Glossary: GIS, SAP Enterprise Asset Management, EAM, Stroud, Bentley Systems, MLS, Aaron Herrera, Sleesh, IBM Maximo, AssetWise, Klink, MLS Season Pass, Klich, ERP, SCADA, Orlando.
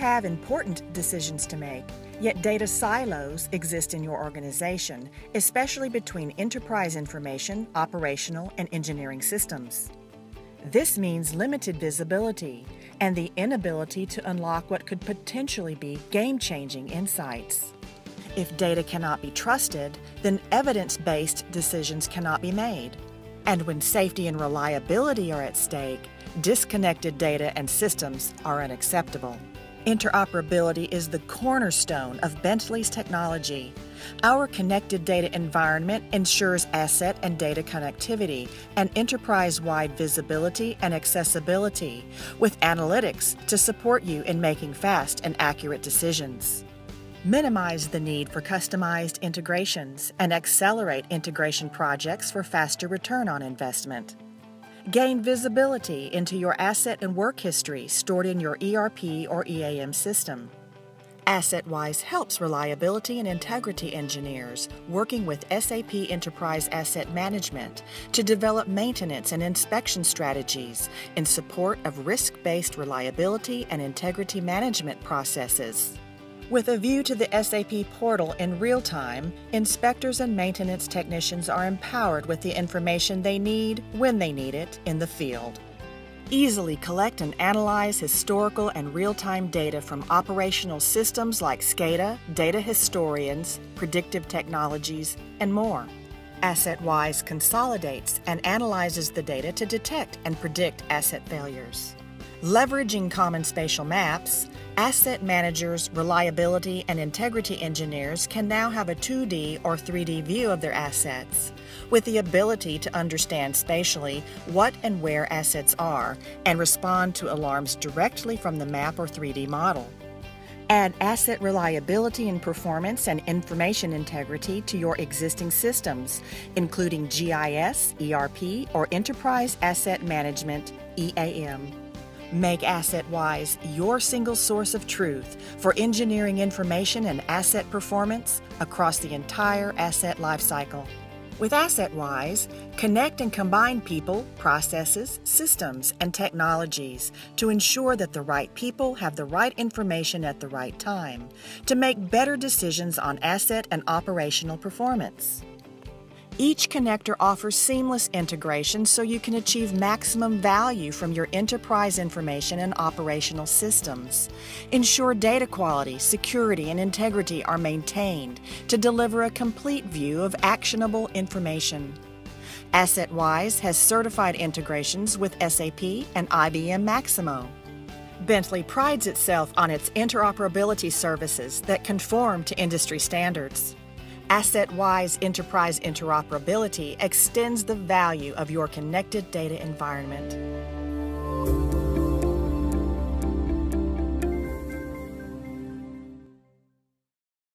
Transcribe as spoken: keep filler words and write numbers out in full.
have important decisions to make, yet data silos exist in your organization, especially between enterprise information, operational, and engineering systems. This means limited visibility and the inability to unlock what could potentially be game-changing insights. If data cannot be trusted, then evidence-based decisions cannot be made. And when safety and reliability are at stake, disconnected data and systems are unacceptable. Interoperability is the cornerstone of Bentley's technology. Our connected data environment ensures asset and data connectivity and enterprise-wide visibility and accessibility, with analytics to support you in making fast and accurate decisions. Minimize the need for customized integrations and accelerate integration projects for faster return on investment. Gain visibility into your asset and work history stored in your E R P or E A M system. AssetWise helps reliability and integrity engineers working with S A P Enterprise Asset Management to develop maintenance and inspection strategies in support of risk-based reliability and integrity management processes. With a view to the S A P portal in real time, inspectors and maintenance technicians are empowered with the information they need when they need it in the field. Easily collect and analyze historical and real-time data from operational systems like SCADA, data historians, predictive technologies, and more. AssetWise consolidates and analyzes the data to detect and predict asset failures. Leveraging common spatial maps, asset managers, reliability, and integrity engineers can now have a two D or three D view of their assets, with the ability to understand spatially what and where assets are and respond to alarms directly from the map or three D model. Add asset reliability and performance and information integrity to your existing systems, including G I S, E R P, or Enterprise Asset Management, E A M. Make AssetWise your single source of truth for engineering information and asset performance across the entire asset lifecycle. With AssetWise, connect and combine people, processes, systems, and technologies to ensure that the right people have the right information at the right time to make better decisions on asset and operational performance. Each connector offers seamless integration so you can achieve maximum value from your enterprise information and operational systems. Ensure data quality, security, and integrity are maintained to deliver a complete view of actionable information. AssetWise has certified integrations with S A P and I B M Maximo. Bentley prides itself on its interoperability services that conform to industry standards. AssetWise Enterprise Interoperability extends the value of your connected data environment.